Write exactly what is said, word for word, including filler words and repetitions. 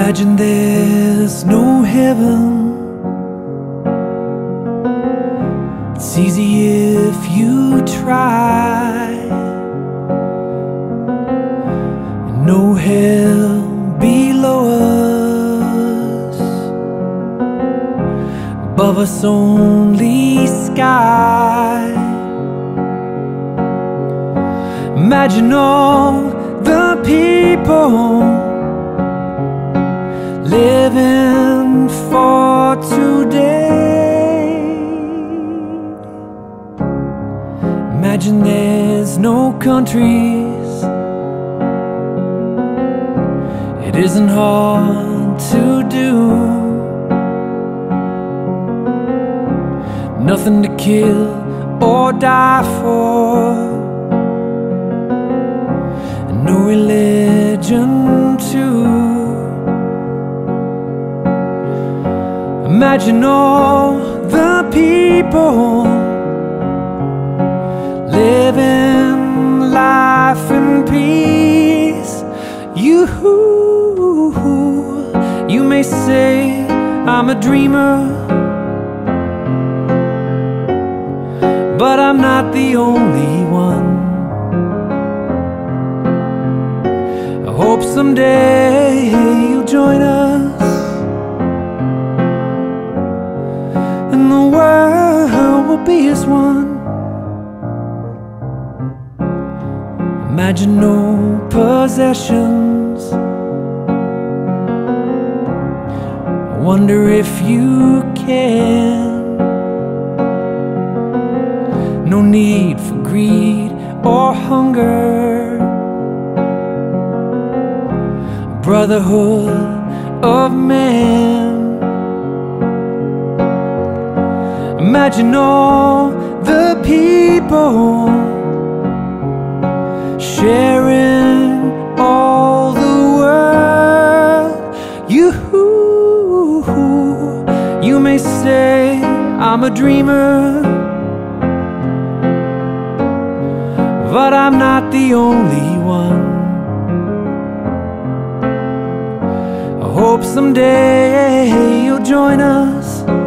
Imagine there's no heaven. It's easy if you try. And no hell below us, above us only sky. Imagine all the people living for today. Imagine there's no countries. It isn't hard to do. Nothing to kill or die for, and no religion too. Imagine all the people living life in peace. You, you may say I'm a dreamer, but I'm not the only one. I hope someday you'll join us, and the world will be as one. Imagine no possessions. I wonder if you can. No need for greed or hunger, brotherhood of man. Imagine all the people sharing all the world. You, you may say I'm a dreamer, but I'm not the only one. I hope someday you'll join us,